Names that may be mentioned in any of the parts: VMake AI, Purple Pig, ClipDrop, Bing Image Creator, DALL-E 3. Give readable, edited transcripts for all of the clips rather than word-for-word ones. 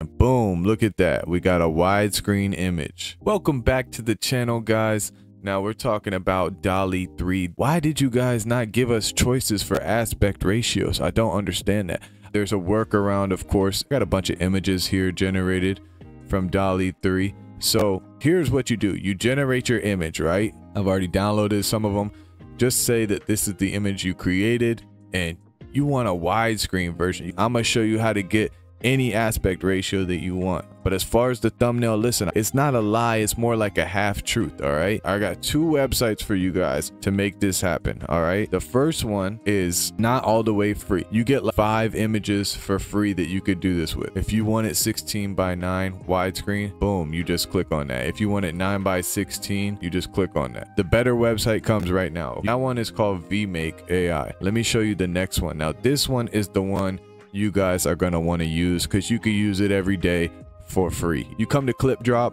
Boom, look at that. We got a widescreen image. Welcome back to the channel, guys. Now we're talking about DALL-E 3. Why did you guys not give us choices for aspect ratios? I don't understand that. There's a workaround, of course. Got a bunch of images here generated from DALL-E 3. So here's what you do. You generate your image, right? I've already downloaded some of them. Just say that this is the image you created and you want a widescreen version. I'm gonna show you how to get any aspect ratio that you want. But as far as the thumbnail, listen, it's not a lie, it's more like a half truth. All right, I got two websites for you guys to make this happen. All right, the first one is not all the way free. You get like 5 images for free that you could do this with. If you want it 16:9 widescreen, boom, you just click on that. If you want it 9:16, you just click on that. The better website comes right now. That one is called VMake AI. Let me show you the next one. Now this one is the one you guys are going to want to use because you can use it every day for free. You come to ClipDrop,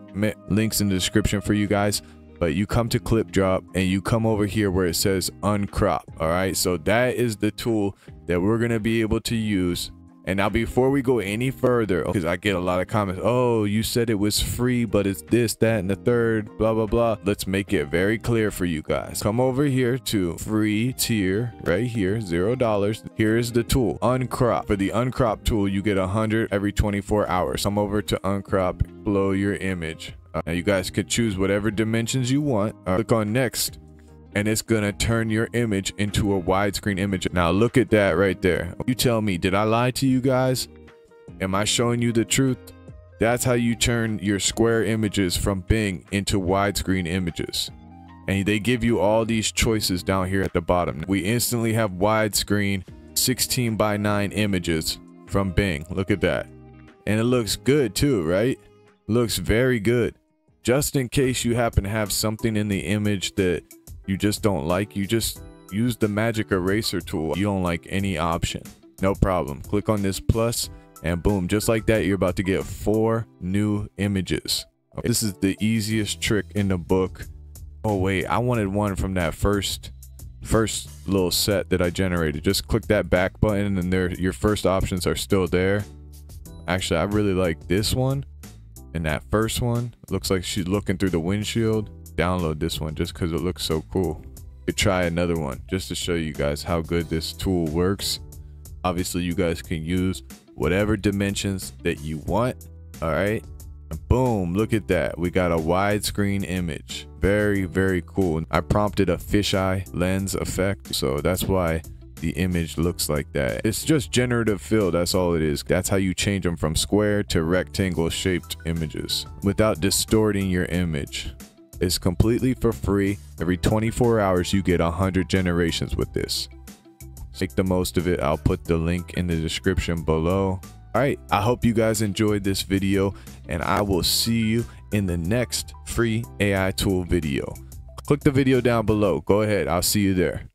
links in the description for you guys, but you come to ClipDrop and you come over here where it says uncrop. All right, so that is the tool that we're going to be able to use. And now before we go any further, because I get a lot of comments, oh, you said it was free, but it's this, that, and the third, blah, blah, blah. Let's make it very clear for you guys. Come over here to free tier right here, $0. Here is the tool, uncrop. For the uncrop tool, you get 100 every 24 hours. Come over to uncrop, blow your image. Now you guys could choose whatever dimensions you want. Click on next. And it's gonna turn your image into a widescreen image. Now look at that right there. You tell me, did I lie to you guys? Am I showing you the truth? That's how you turn your square images from Bing into widescreen images. And they give you all these choices down here at the bottom. We instantly have widescreen 16:9 images from Bing. Look at that. And it looks good too, right? Looks very good. Just in case you happen to have something in the image that you just don't like, you just use the magic eraser tool. You don't like any option, no problem. Click on this plus and boom, just like that, you're about to get 4 new images. This is the easiest trick in the book. Oh wait, I wanted one from that first little set that I generated. Just click that back button and there, your first options are still there. Actually, I really like this one and that first one. It looks like she's looking through the windshield. Download this one just because it looks so cool. You try another one just to show you guys how good this tool works. Obviously you guys can use whatever dimensions that you want. All right, and boom, look at that, we got a widescreen image. Very cool. I prompted a fisheye lens effect, so that's why the image looks like that. It's just generative fill, that's all it is. That's how you change them from square to rectangle shaped images without distorting your image. It's completely for free. Every 24 hours, you get 100 generations with this. Make the most of it. I'll put the link in the description below. All right, I hope you guys enjoyed this video and I will see you in the next free AI tool video. Click the video down below. Go ahead, I'll see you there.